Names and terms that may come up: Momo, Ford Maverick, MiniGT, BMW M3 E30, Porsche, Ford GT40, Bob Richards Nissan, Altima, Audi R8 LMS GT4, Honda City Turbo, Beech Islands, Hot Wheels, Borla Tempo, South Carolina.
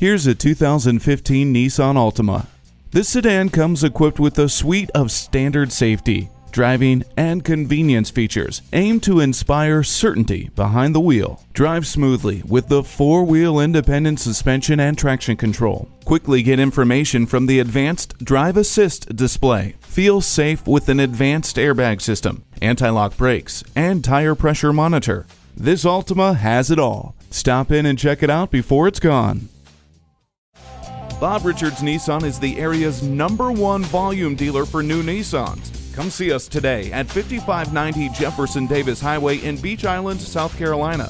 Here's a 2015 Nissan Altima. This sedan comes equipped with a suite of standard safety, driving, and convenience features aimed to inspire certainty behind the wheel. Drive smoothly with the four-wheel independent suspension and traction control. Quickly get information from the advanced drive assist display. Feel safe with an advanced airbag system, anti-lock brakes, and tire pressure monitor. This Altima has it all. Stop in and check it out before it's gone. Bob Richards Nissan is the area's #1 volume dealer for new Nissans. Come see us today at 5590 Jefferson Davis Highway in Beach Island, South Carolina.